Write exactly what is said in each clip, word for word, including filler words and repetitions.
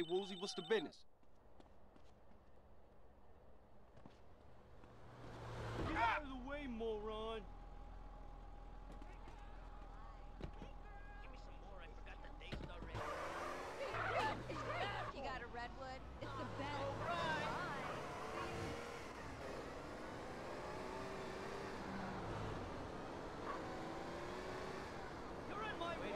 Hey, Woozie, what's the business? Get out of the way, moron! Give me some more, I forgot the dates already. It's great. You got a redwood? It's the best. All right. You're in my way.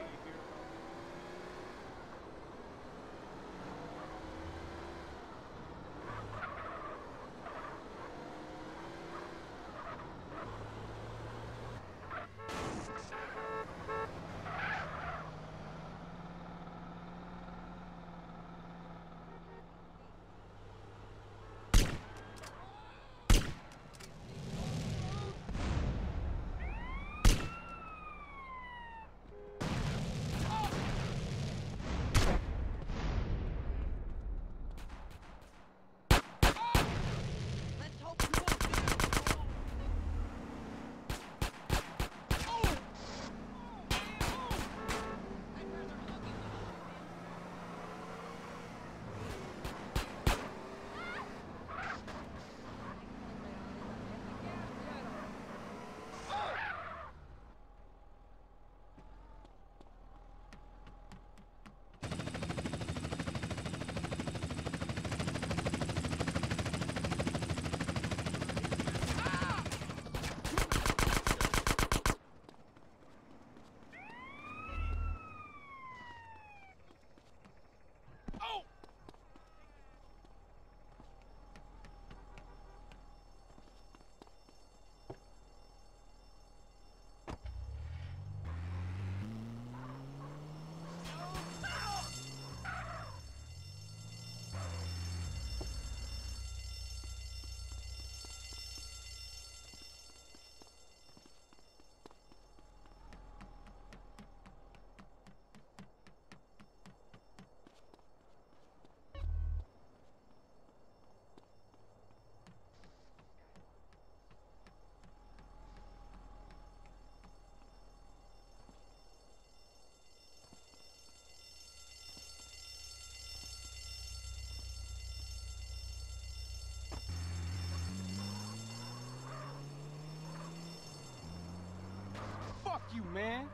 You, man.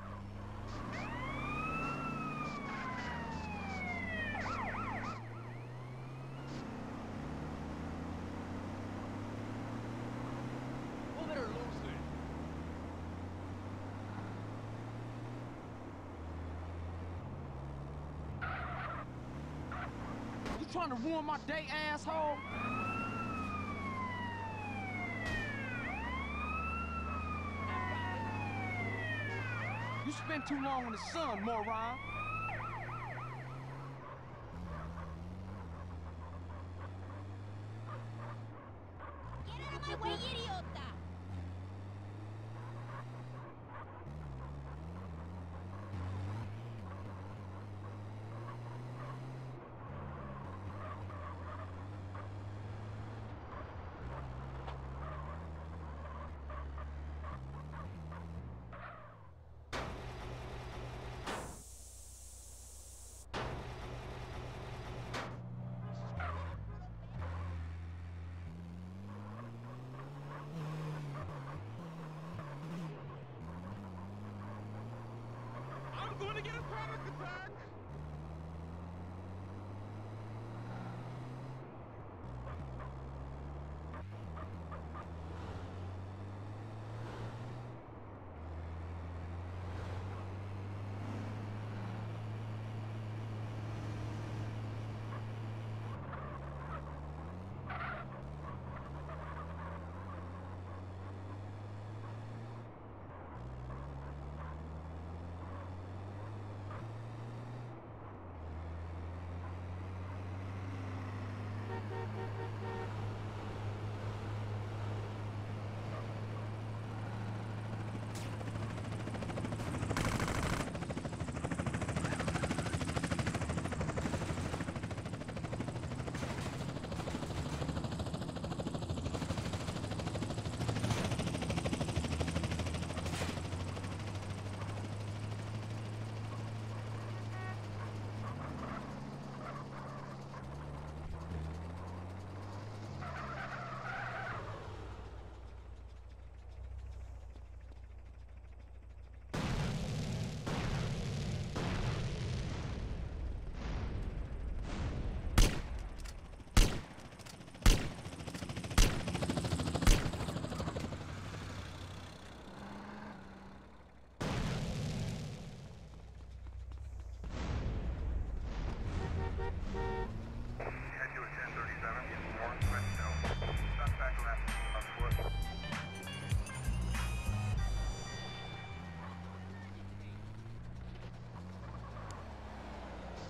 You trying to ruin my day, asshole? You spend too long in the sun, moron. Get out of my way, idiota!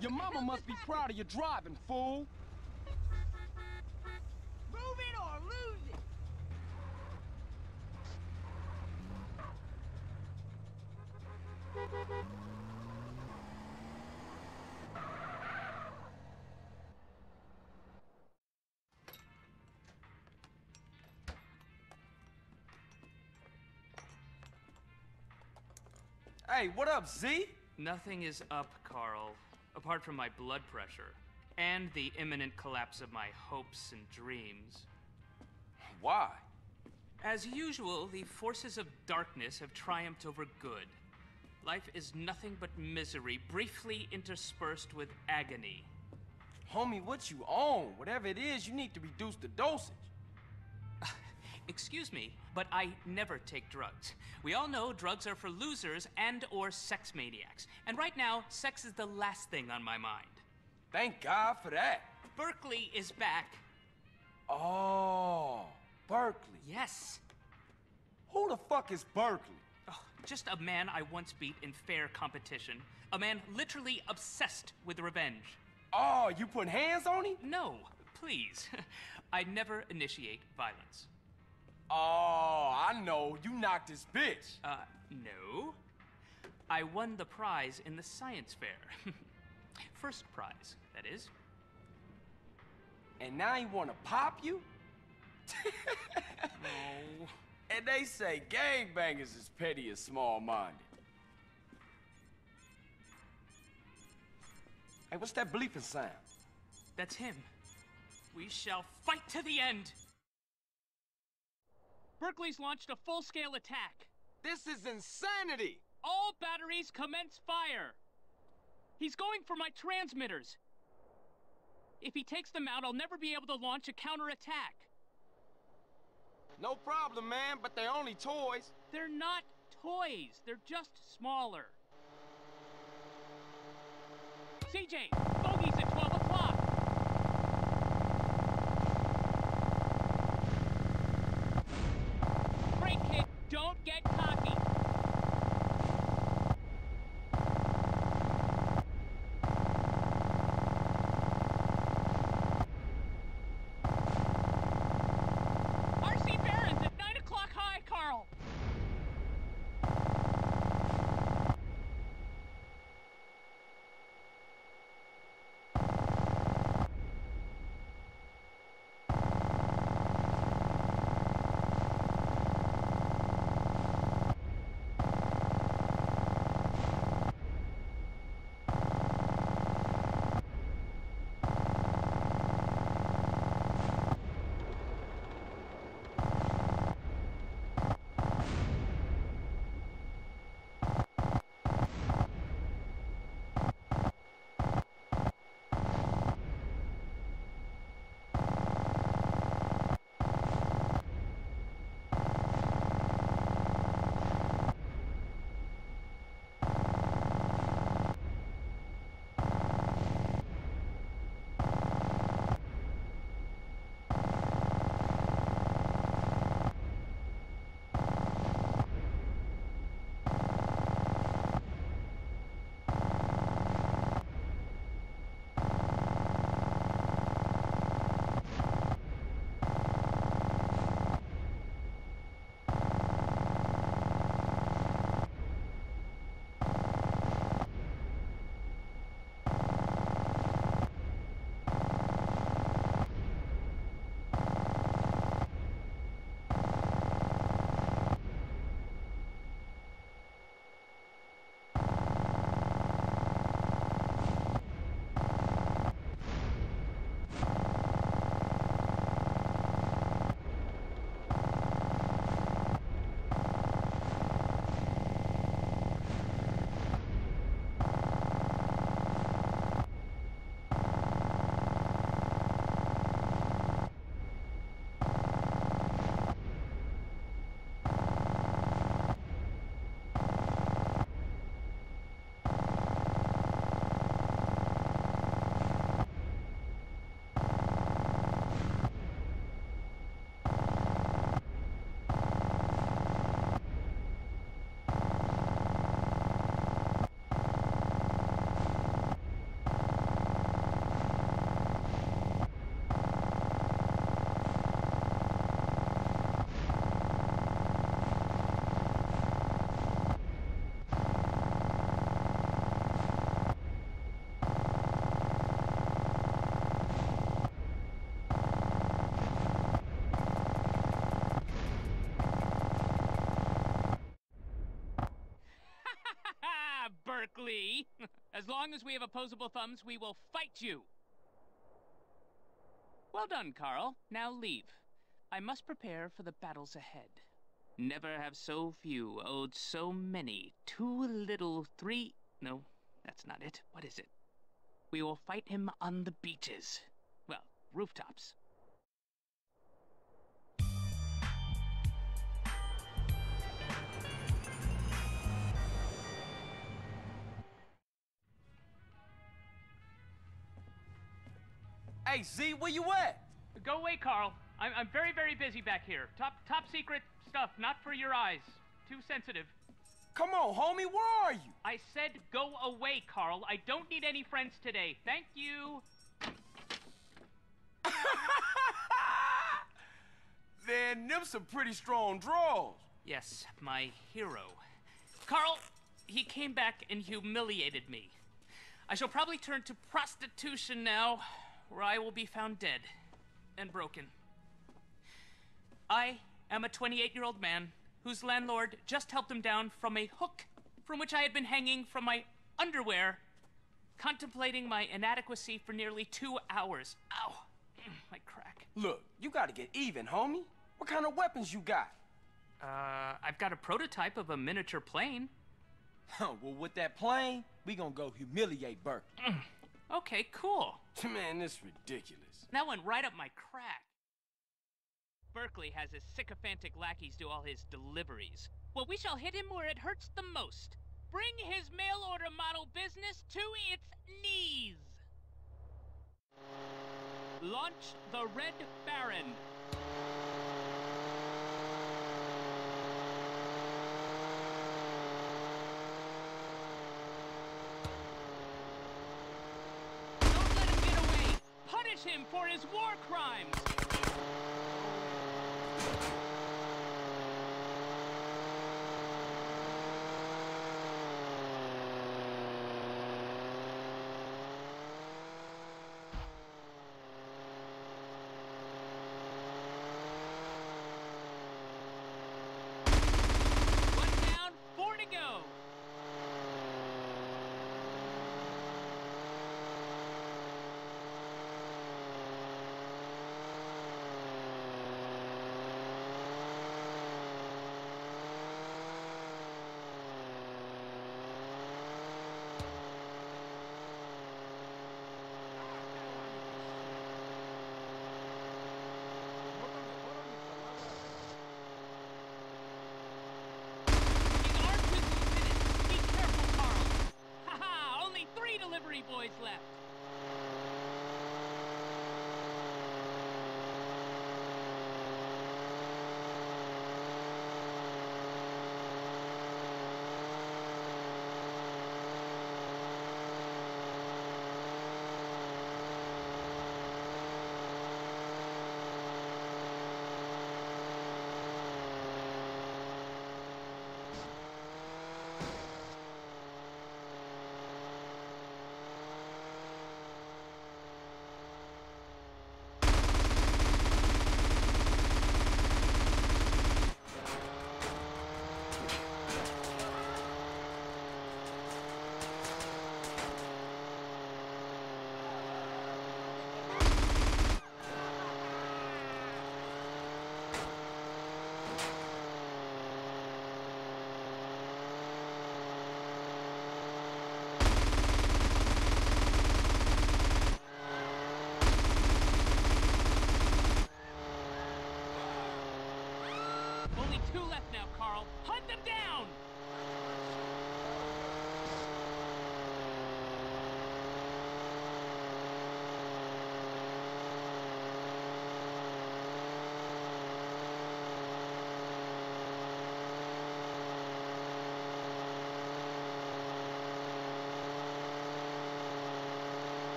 Your mama must be proud of your driving, fool. Move it or lose it. Hey, what up, Z? Nothing is up, Carl, apart from my blood pressure and the imminent collapse of my hopes and dreams. Why? As usual, the forces of darkness have triumphed over good. Life is nothing but misery, briefly interspersed with agony. Homie, what you on? Whatever it is, you need to reduce the dosage. Excuse me, but I never take drugs. We all know drugs are for losers and or sex maniacs. And right now, sex is the last thing on my mind. Thank God for that. Berkeley is back. Oh, Berkeley. Yes. Who the fuck is Berkeley? Oh, just a man I once beat in fair competition. A man literally obsessed with revenge. Oh, you put hands on him? No, please. I never initiate violence. Oh, I know. You knocked his bitch. Uh, no. I won the prize in the science fair. First prize, that is. And now he wanna pop you? No. And they say gangbangers is petty and small-minded. Hey, what's that bleeping sound? That's him. We shall fight to the end. Berkeley's launched a full-scale attack. This is insanity! All batteries commence fire. He's going for my transmitters. If he takes them out, I'll never be able to launch a counterattack. No problem, man, but they're only toys. They're not toys. They're just smaller. C J, bogey's at twelve o'clock. Don't get cocky. R C Barron's at nine o'clock high, Carl. see? As long as we have opposable thumbs, we will fight you! Well done, Carl. Now leave. I must prepare for the battles ahead. Never have so few owed so many. Too little three... No, that's not it. What is it? We will fight him on the beaches. Well, rooftops. Hey, Z, where you at? Go away, Carl. I'm, I'm very, very busy back here. Top top secret stuff, not for your eyes. Too sensitive. Come on, homie, where are you? I said go away, Carl. I don't need any friends today. Thank you. Man, them some pretty strong draws. Yes, my hero. Carl, he came back and humiliated me. I shall probably turn to prostitution now, where I will be found dead and broken. I am a twenty-eight-year-old man whose landlord just helped him down from a hook from which I had been hanging from my underwear, contemplating my inadequacy for nearly two hours. Ow, my crack. Look, you gotta get even, homie. What kind of weapons you got? Uh, I've got a prototype of a miniature plane. Huh, well, with that plane, we gonna go humiliate Berkeley. Mm. Okay, cool. Man, this is ridiculous. That went right up my crack. Berkeley has his sycophantic lackeys do all his deliveries. Well, we shall hit him where it hurts the most. Bring his mail-order model business to its knees. Launch the Red Baron. Him for his war crimes. Boys left.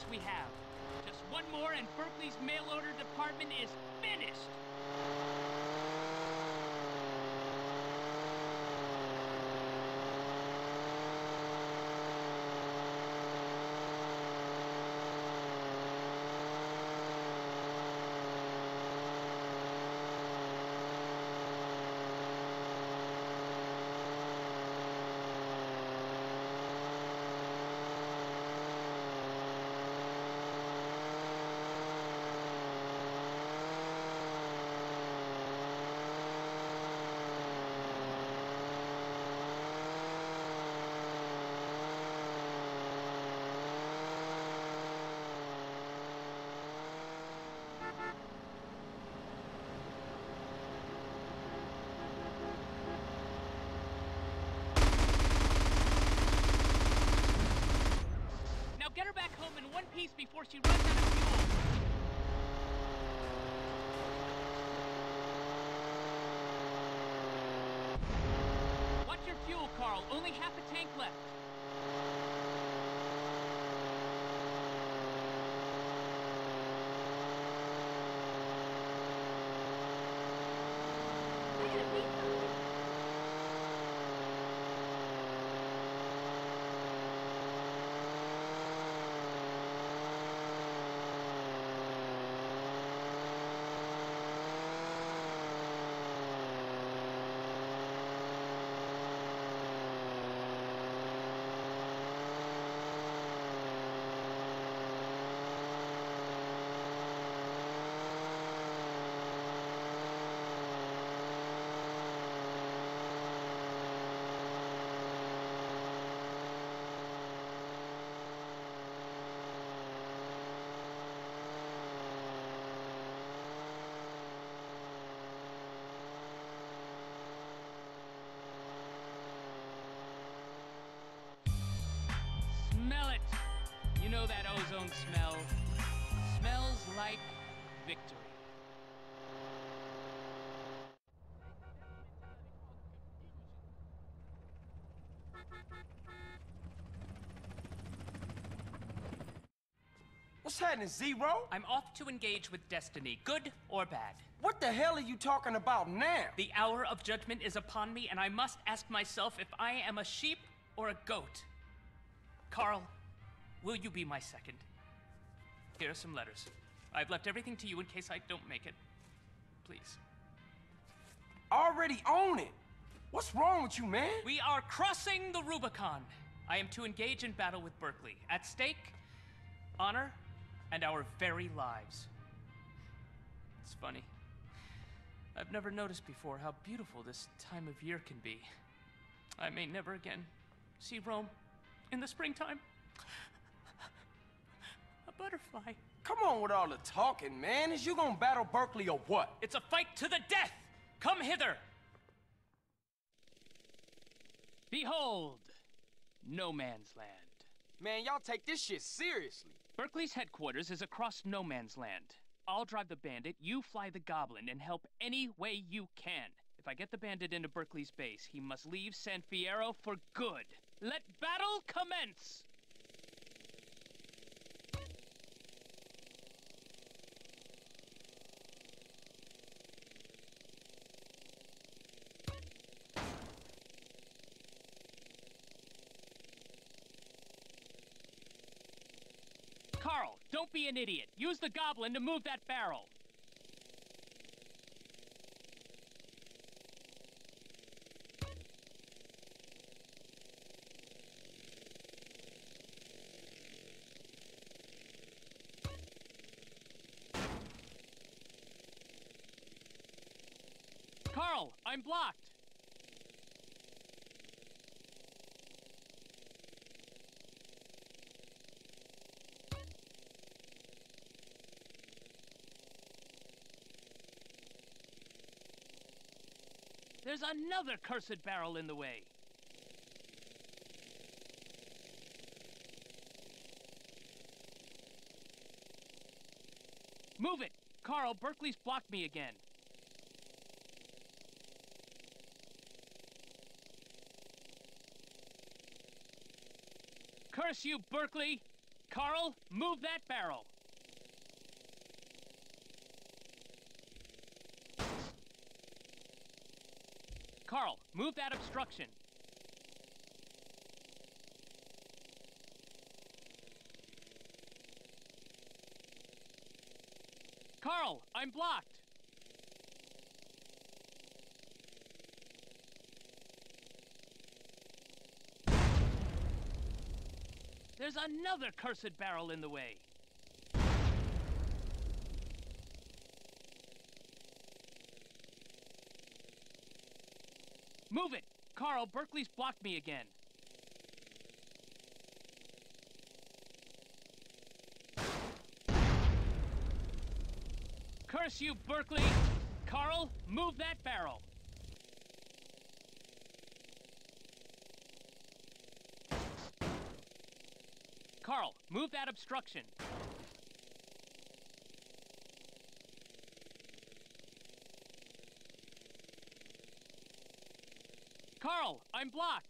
Yes, we have. Just one more and Berkeley's mail order department is finished. Before she runs out of fuel. Watch your fuel, Carl. Only half a tank left. Smell it! You know that ozone smell. Smells like victory. What's happening, Zero? I'm off to engage with destiny, good or bad. What the hell are you talking about now? The hour of judgment is upon me, and I must ask myself if I am a sheep or a goat. Carl, will you be my second? Here are some letters. I've left everything to you in case I don't make it. Please. Already own it! What's wrong with you, man? We are crossing the Rubicon. I am to engage in battle with Berkeley. At stake, honor, and our very lives. It's funny. I've never noticed before how beautiful this time of year can be. I may never again see Rome. In the springtime, a butterfly. Come on with all the talking, man. Is you gonna battle Berkeley or what? It's a fight to the death. Come hither. Behold, no man's land. Man, y'all take this shit seriously. Berkeley's headquarters is across no man's land. I'll drive the bandit, you fly the goblin, and help any way you can. If I get the bandit into Berkeley's base, he must leave San Fierro for good. Let battle commence! Carl, don't be an idiot. Use the goblin to move that barrel. I'm blocked. There's another cursed barrel in the way. Move it. Carl, Berkeley's blocked me again. Curse you, Berkeley! Carl, move that barrel. Carl, move that obstruction. Carl, I'm blocked. There's another cursed barrel in the way. Move it! Carl, Berkeley's blocked me again. Curse you, Berkeley! Carl, move that barrel! Carl, move that obstruction. Carl, I'm blocked.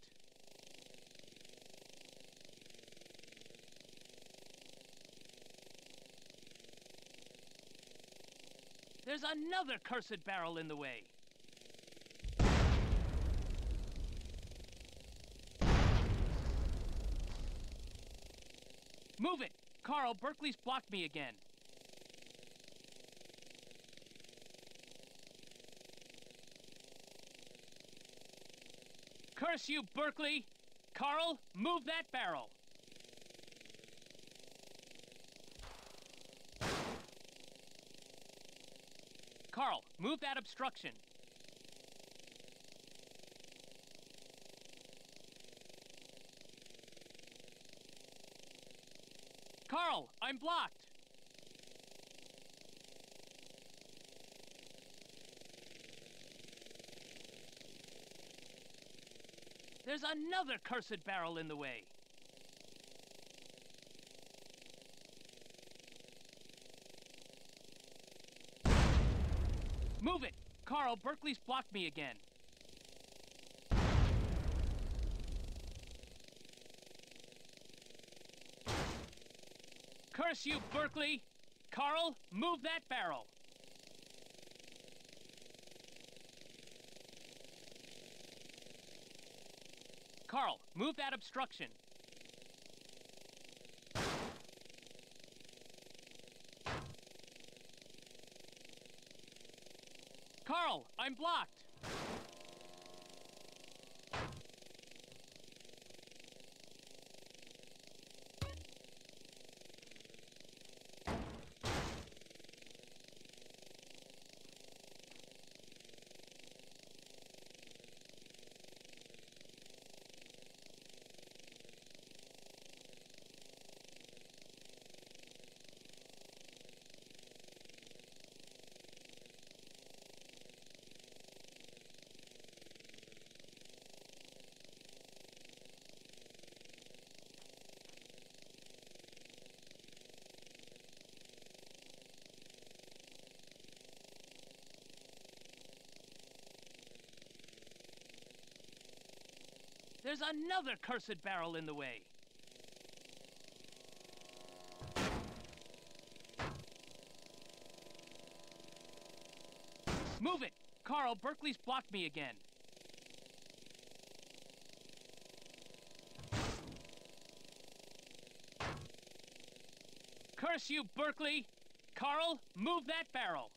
There's another cursed barrel in the way. Move it! Carl, Berkeley's blocked me again. Curse you, Berkeley! Carl, move that barrel! Carl, move that obstruction. Carl, I'm blocked. There's another cursed barrel in the way. Move it. Carl, Berkeley's blocked me again. Curse you, Berkeley! Carl, move that barrel! Carl, move that obstruction. Carl, I'm blocked! There's another cursed barrel in the way. Move it! Carl, Berkeley's blocked me again. Curse you, Berkeley! Carl, move that barrel!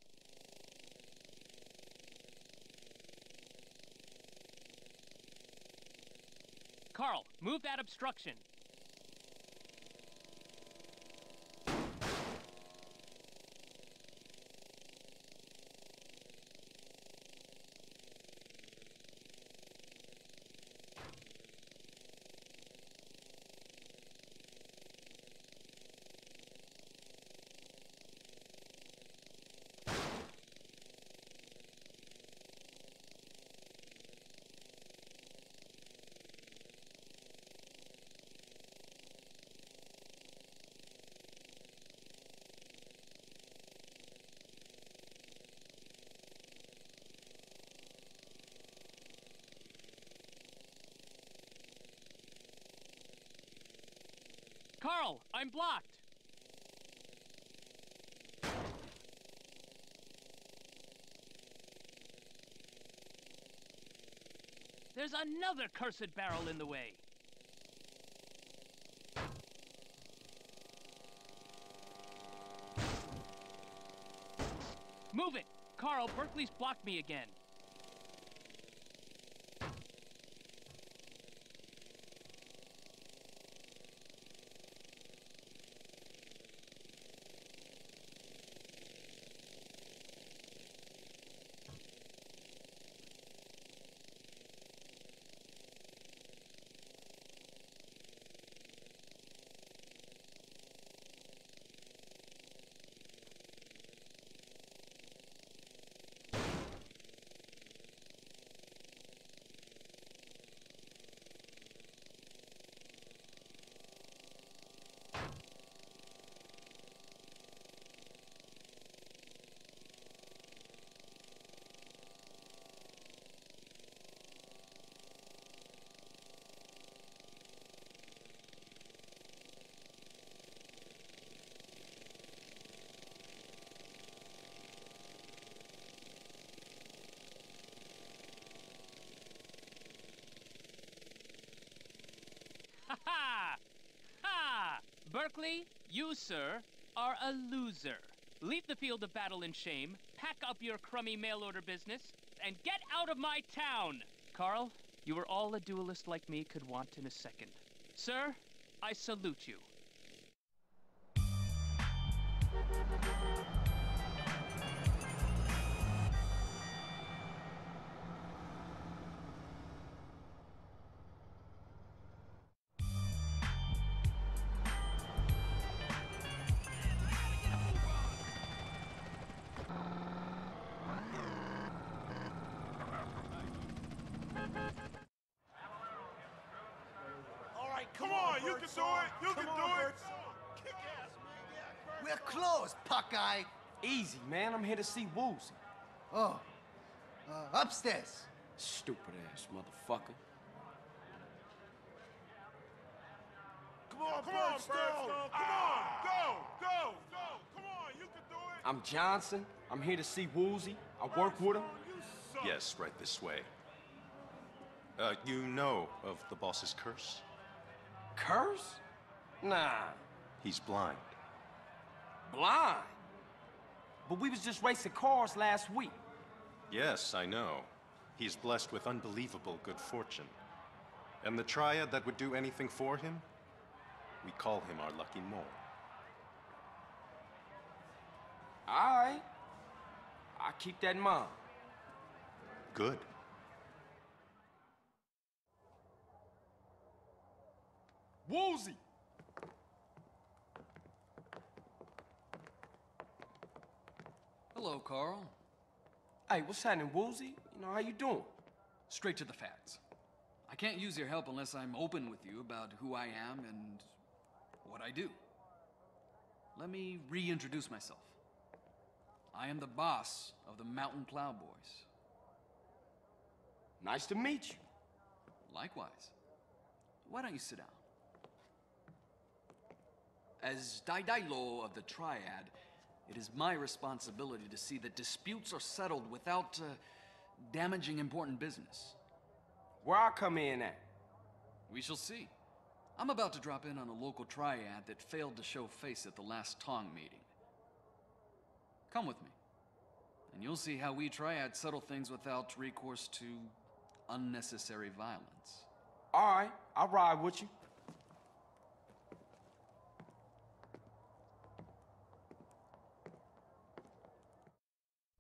Carl, move that obstruction. I'm blocked. There's another cursed barrel in the way. Move it! Carl, Berkeley's blocked me again. Ha! Ha! Berkeley, you, sir, are a loser. Leave the field of battle in shame, pack up your crummy mail-order business, and get out of my town! Carl, you are all a duelist like me could want in a second. Sir, I salute you. Guy. Easy, man. I'm here to see Woozie. Oh, uh, upstairs. Stupid ass motherfucker. Come on, come on, Birdstone. Come ah. on, go, go, go. Come on, you can do it. I'm Johnson. I'm here to see Woozie. I work Birdstone, with him. Yes, right this way. Uh, you know of the boss's curse? Curse? Nah. He's blind. Blind? But we was just racing cars last week. Yes, I know. He's blessed with unbelievable good fortune. And the triad that would do anything for him? We call him our lucky mole. All right. I keep that in mind. Good. Woozie! Hello, Carl. Hey, what's happening, Woozie? You know, how you doing? Straight to the facts. I can't use your help unless I'm open with you about who I am and what I do. Let me reintroduce myself. I am the boss of the Mountain Cloud Boys. Nice to meet you. Likewise. Why don't you sit down? As Dai Dai Lo of the Triad, it is my responsibility to see that disputes are settled without uh, damaging important business. Where I come in at? We shall see. I'm about to drop in on a local triad that failed to show face at the last Tong meeting. Come with me, and you'll see how we triads settle things without recourse to unnecessary violence. All right, I'll ride with you.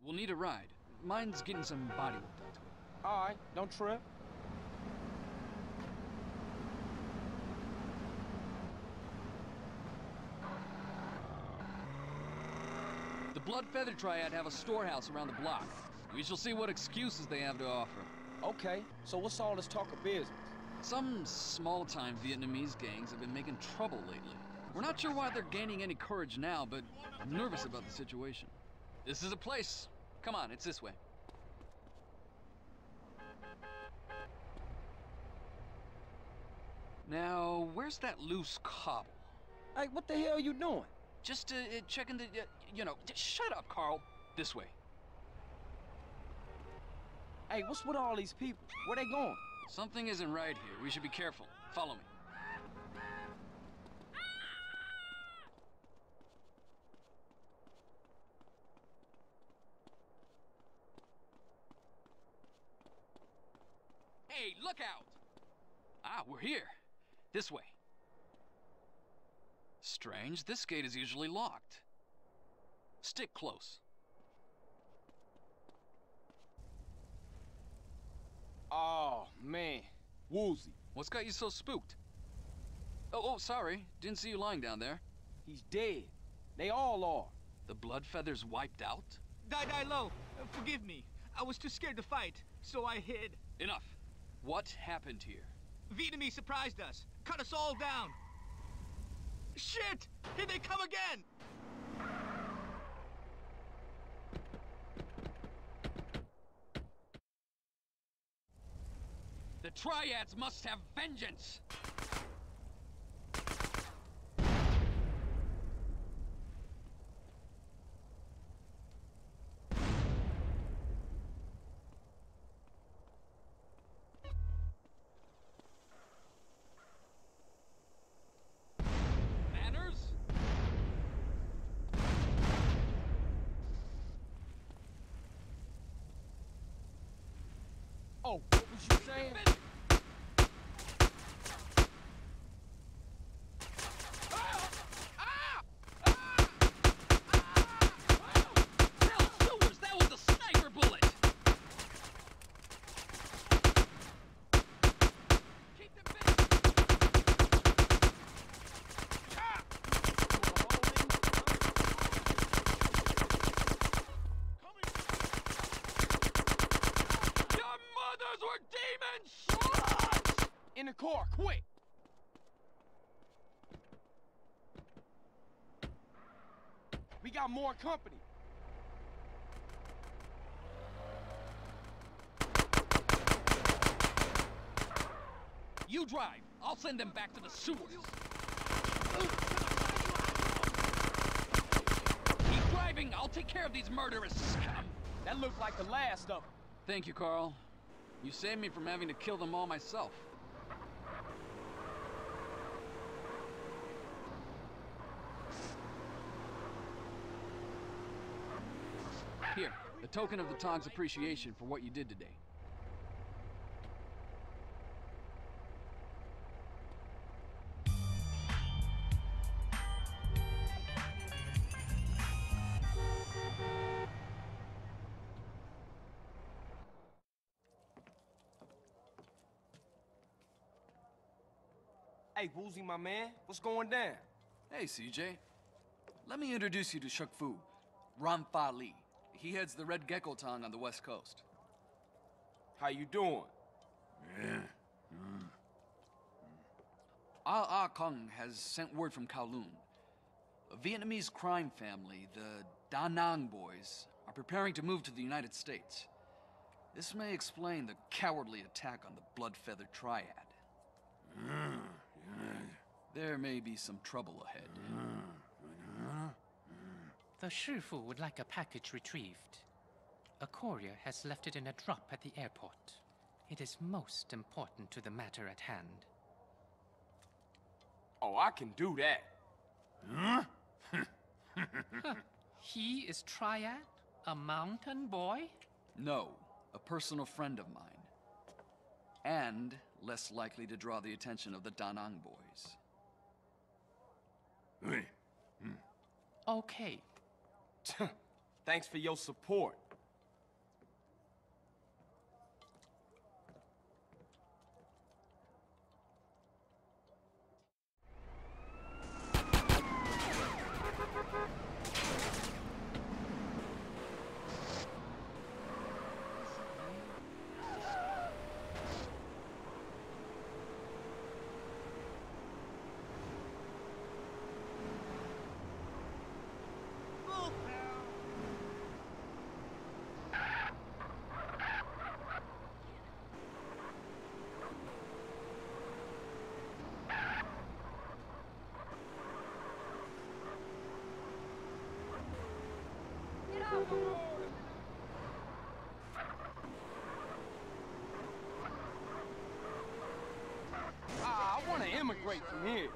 We'll need a ride. Mine's getting some body work done to it. All right, don't trip. The Blood Feather Triad have a storehouse around the block. We shall see what excuses they have to offer. Okay, so what's all this talk of business? Some small-time Vietnamese gangs have been making trouble lately. We're not sure why they're gaining any courage now, but I'm nervous about the situation. This is a place. Come on, it's this way. Now, where's that loose cobble? Like, what the hell are you doing? Just uh, checking the, uh, you know, just shut up, Carl. This way. Hey, what's with all these people? Where they going? Something isn't right here. We should be careful. Follow me. Hey, look out! Ah, we're here. This way. Strange, this gate is usually locked. Stick close. Oh, man. Woozie. What's got you so spooked? Oh, oh, sorry. Didn't see you lying down there. He's dead. They all are. The blood feathers wiped out? Dai Dai Lo, uh, forgive me. I was too scared to fight, so I hid. Enough. What happened here? Vietnamese surprised us. Cut us all down. Shit! Here they come again! The triads must have vengeance! Oh, what was you saying? More company. You drive. I'll send them back to the sewers. Keep driving. I'll take care of these murderous scum. That looked like the last of them. Thank you, Carl. You saved me from having to kill them all myself. Here, a token of the Tong's appreciation for what you did today. Hey, Woozie, my man. What's going down? Hey, C J. Let me introduce you to Shook Fu, Ram Fa Lee. He heads the Red Gecko Tong on the West Coast. How you doing? Ah Ah Kong has sent word from Kowloon. A Vietnamese crime family, the Da Nang Boys, are preparing to move to the United States. This may explain the cowardly attack on the Blood Feather Triad. There may be some trouble ahead. The Shifu would like a package retrieved. A courier has left it in a drop at the airport. It is most important to the matter at hand. Oh, I can do that. Huh? Huh. He is Triad? A mountain boy? No, a personal friend of mine. And less likely to draw the attention of the Da Nang Boys. Okay. Thanks for your support. Ah, I want to immigrate from here.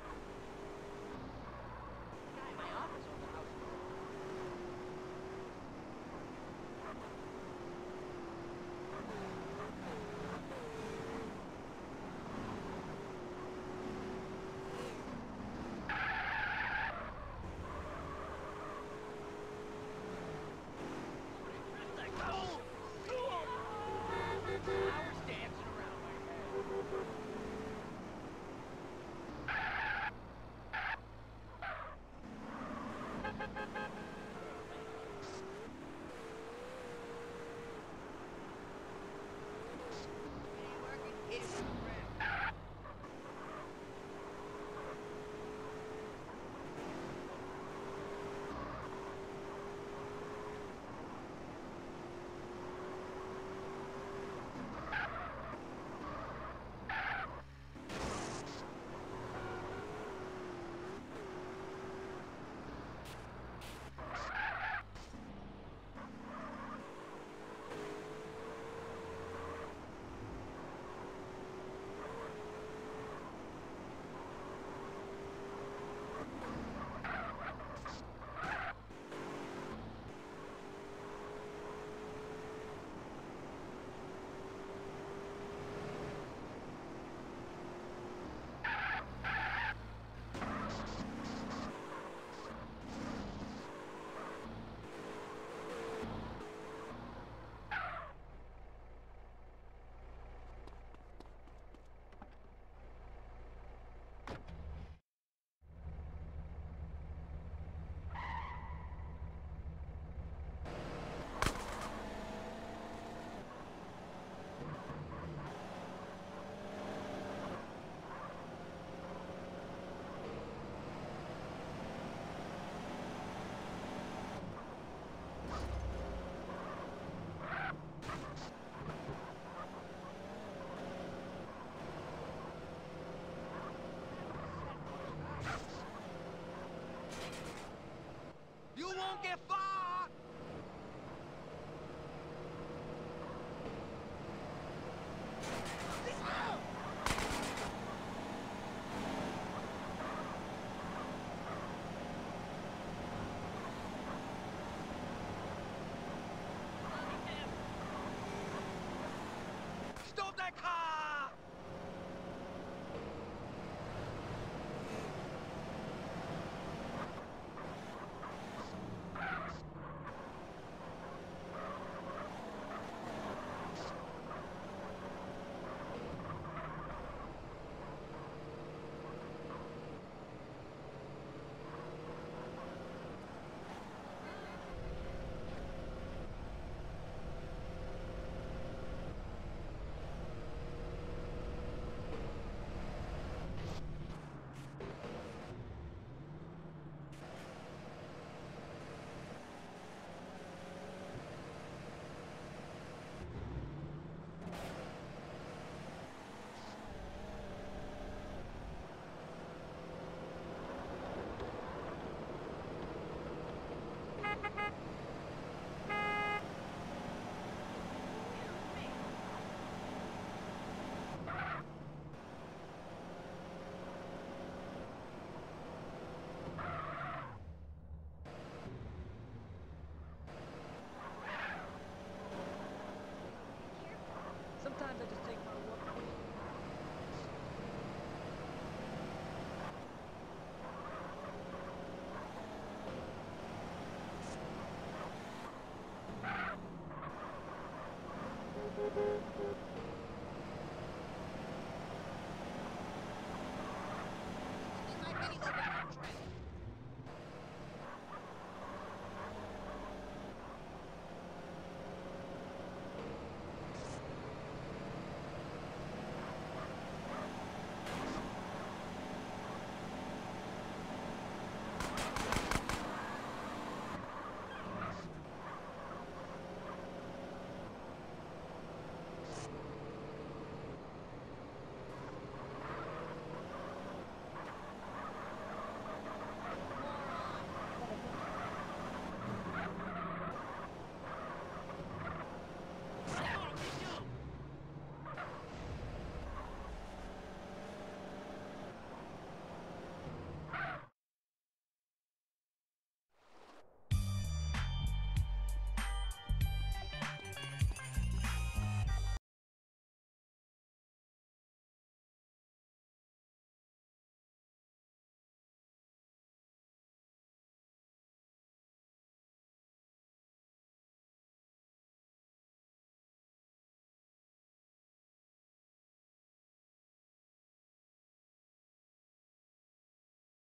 Get far! Stop that car! Sometimes I just take my walk.